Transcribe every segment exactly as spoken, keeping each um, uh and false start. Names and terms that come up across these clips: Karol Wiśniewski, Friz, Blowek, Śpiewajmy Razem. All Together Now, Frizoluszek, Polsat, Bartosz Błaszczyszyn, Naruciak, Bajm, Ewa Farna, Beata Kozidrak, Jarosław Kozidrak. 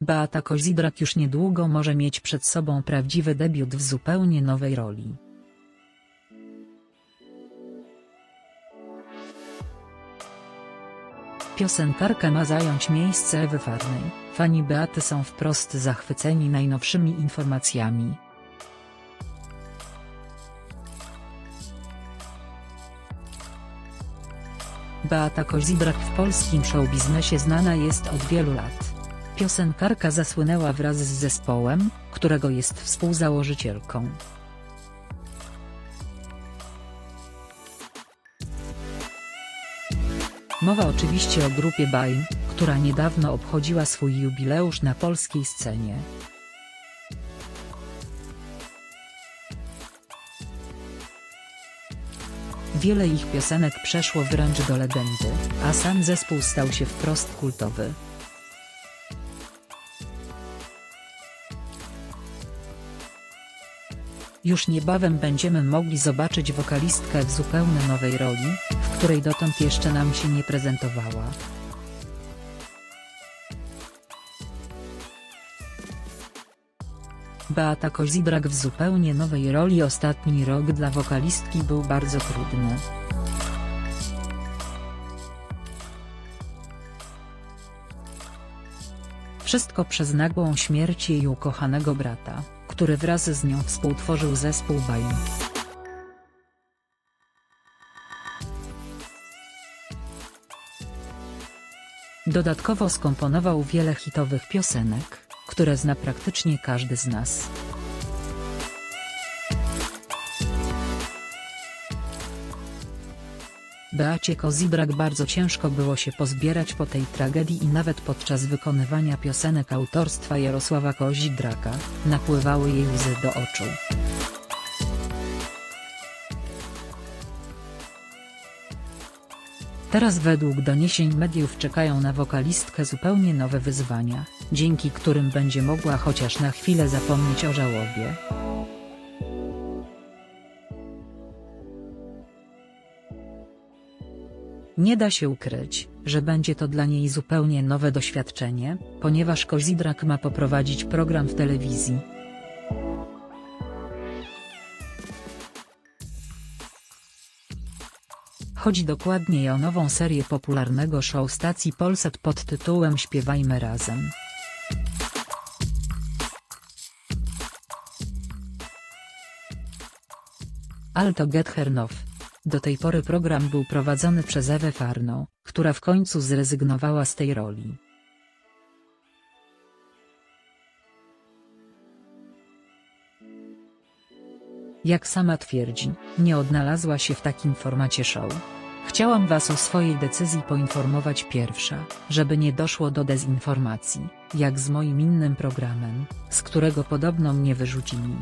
Beata Kozidrak już niedługo może mieć przed sobą prawdziwy debiut w zupełnie nowej roli. Piosenkarka ma zająć miejsce Ewy Farny. Fani Beaty są wprost zachwyceni najnowszymi informacjami. Beata Kozidrak w polskim showbiznesie znana jest od wielu lat. Piosenkarka zasłynęła wraz z zespołem, którego jest współzałożycielką. Mowa oczywiście o grupie Bajm, która niedawno obchodziła swój jubileusz na polskiej scenie. Wiele ich piosenek przeszło wręcz do legendy, a sam zespół stał się wprost kultowy. Już niebawem będziemy mogli zobaczyć wokalistkę w zupełnie nowej roli, w której dotąd jeszcze nam się nie prezentowała. Beata Kozidrak w zupełnie nowej roli. Ostatni rok dla wokalistki był bardzo trudny. Wszystko przez nagłą śmierć jej ukochanego brata, który wraz z nią współtworzył zespół Bajm. Dodatkowo skomponował wiele hitowych piosenek, które zna praktycznie każdy z nas. Beacie Kozidrak bardzo ciężko było się pozbierać po tej tragedii i nawet podczas wykonywania piosenek autorstwa Jarosława Kozidraka napływały jej łzy do oczu. Teraz według doniesień mediów czekają na wokalistkę zupełnie nowe wyzwania, dzięki którym będzie mogła chociaż na chwilę zapomnieć o żałobie. Nie da się ukryć, że będzie to dla niej zupełnie nowe doświadczenie, ponieważ Kozidrak ma poprowadzić program w telewizji. Chodzi dokładnie o nową serię popularnego show stacji Polsat pod tytułem Śpiewajmy Razem. All Together Now. Do tej pory program był prowadzony przez Ewę Farną, która w końcu zrezygnowała z tej roli. Jak sama twierdzi, nie odnalazła się w takim formacie show. Chciałam was o swojej decyzji poinformować pierwsza, żeby nie doszło do dezinformacji, jak z moim innym programem, z którego podobno mnie wyrzucili.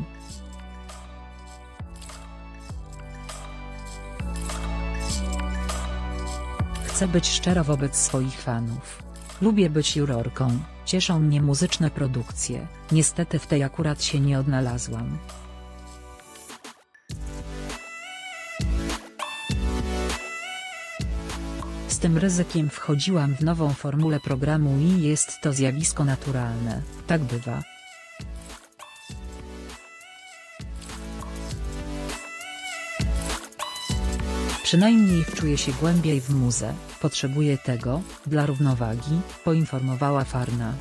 Chcę być szczera wobec swoich fanów. Lubię być jurorką, cieszą mnie muzyczne produkcje, niestety w tej akurat się nie odnalazłam. Z tym ryzykiem wchodziłam w nową formułę programu i jest to zjawisko naturalne, tak bywa. Przynajmniej wczuję się głębiej w muzę, potrzebuję tego, dla równowagi, poinformowała Farna.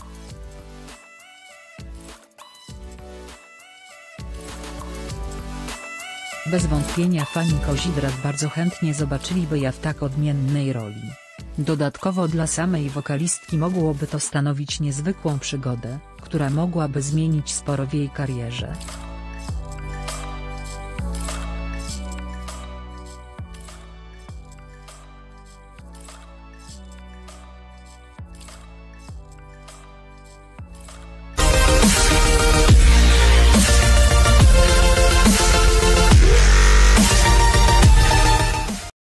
Bez wątpienia fani Kozidrak bardzo chętnie zobaczyliby ją w tak odmiennej roli. Dodatkowo dla samej wokalistki mogłoby to stanowić niezwykłą przygodę, która mogłaby zmienić sporo w jej karierze.